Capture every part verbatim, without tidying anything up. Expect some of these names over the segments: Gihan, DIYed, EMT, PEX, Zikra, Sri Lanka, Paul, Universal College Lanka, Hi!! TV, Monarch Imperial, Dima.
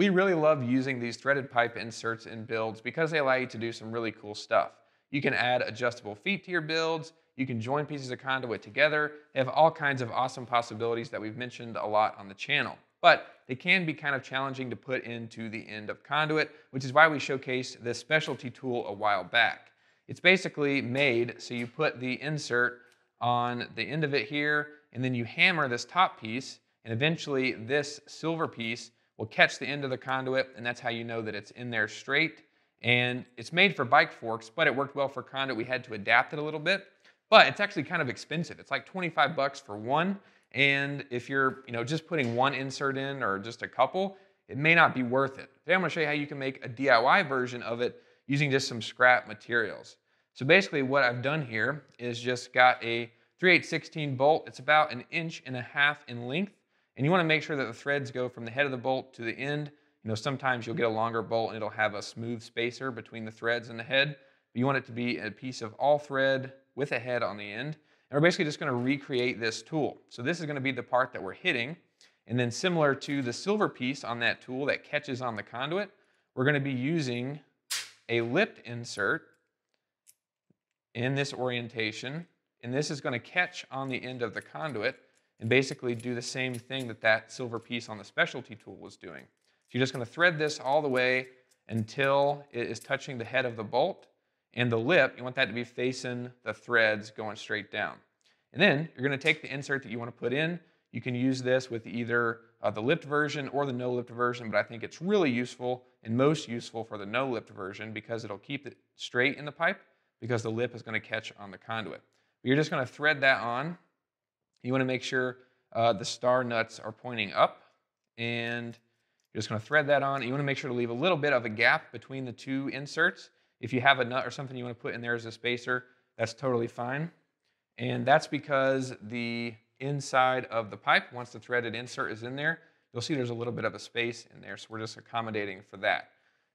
We really love using these threaded pipe inserts in builds because they allow you to do some really cool stuff. You can add adjustable feet to your builds, you can join pieces of conduit together. They have all kinds of awesome possibilities that we've mentioned a lot on the channel, but they can be kind of challenging to put into the end of conduit, which is why we showcased this specialty tool a while back. It's basically made so you put the insert on the end of it here, and then you hammer this top piece, and eventually this silver piece will catch the end of the conduit, and that's how you know that it's in there straight. And it's made for bike forks, but it worked well for conduit. We had to adapt it a little bit, but it's actually kind of expensive. It's like twenty-five bucks for one, and if you're you know just putting one insert in or just a couple, it may not be worth it. Today I'm going to show you how you can make a D I Y version of it using just some scrap materials. So basically what I've done here is just got a three eight sixteen bolt. It's about an inch and a half in length. And you want to make sure that the threads go from the head of the bolt to the end. You know, sometimes you'll get a longer bolt and it'll have a smooth spacer between the threads and the head. But you want it to be a piece of all thread with a head on the end. And we're basically just going to recreate this tool. So this is going to be the part that we're hitting. And then similar to the silver piece on that tool that catches on the conduit, we're going to be using a lipped insert in this orientation. And this is going to catch on the end of the conduit and basically do the same thing that that silver piece on the specialty tool was doing. So you're just going to thread this all the way until it is touching the head of the bolt, and the lip, you want that to be facing the threads going straight down. And then you're going to take the insert that you want to put in. You can use this with either uh, the lipped version or the no lipped version, but I think it's really useful and most useful for the no lipped version because it'll keep it straight in the pipe because the lip is going to catch on the conduit. But you're just going to thread that on. You want to make sure uh, the star nuts are pointing up, and you're just going to thread that on. You want to make sure to leave a little bit of a gap between the two inserts. If you have a nut or something you want to put in there as a spacer, that's totally fine. And that's because the inside of the pipe, once the threaded insert is in there, you'll see there's a little bit of a space in there, so we're just accommodating for that.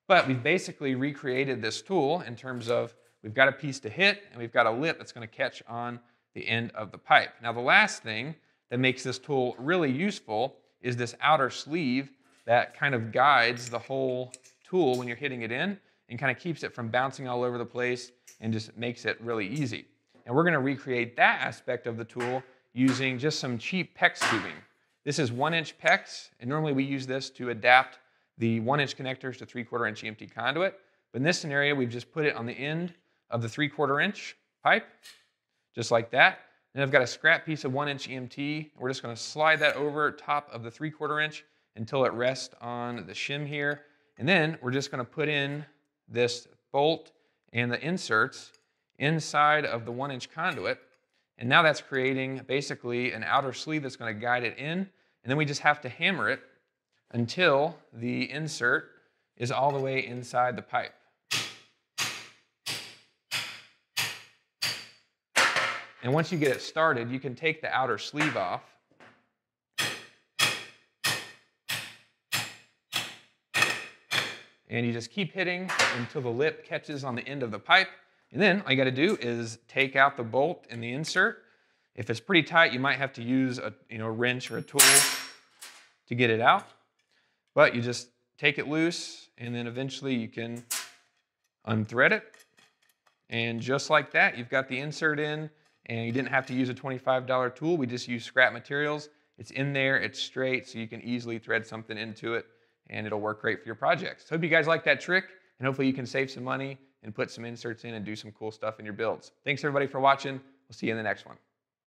But we've basically recreated this tool in terms of we've got a piece to hit, and we've got a lip that's going to catch on the end of the pipe. Now the last thing that makes this tool really useful is this outer sleeve that kind of guides the whole tool when you're hitting it in and kind of keeps it from bouncing all over the place and just makes it really easy. And we're going to recreate that aspect of the tool using just some cheap PEX tubing. This is one inch PEX, and normally we use this to adapt the one inch connectors to three quarter inch E M T conduit. But in this scenario, we've just put it on the end of the three quarter inch pipe, just like that. Then I've got a scrap piece of one inch E M T. We're just gonna slide that over top of the three quarter inch until it rests on the shim here. And then we're just gonna put in this bolt and the inserts inside of the one inch conduit. And now that's creating basically an outer sleeve that's gonna guide it in. And then we just have to hammer it until the insert is all the way inside the pipe. And once you get it started, you can take the outer sleeve off. And you just keep hitting until the lip catches on the end of the pipe. And then all you gotta do is take out the bolt and the insert. If it's pretty tight, you might have to use a you know, wrench or a tool to get it out. But you just take it loose, and then eventually you can unthread it. And just like that, you've got the insert in. And you didn't have to use a twenty-five dollar tool. We just used scrap materials. It's in there, it's straight, so you can easily thread something into it, and it'll work great for your projects. Hope you guys like that trick, and hopefully you can save some money and put some inserts in and do some cool stuff in your builds. Thanks everybody for watching. We'll see you in the next one.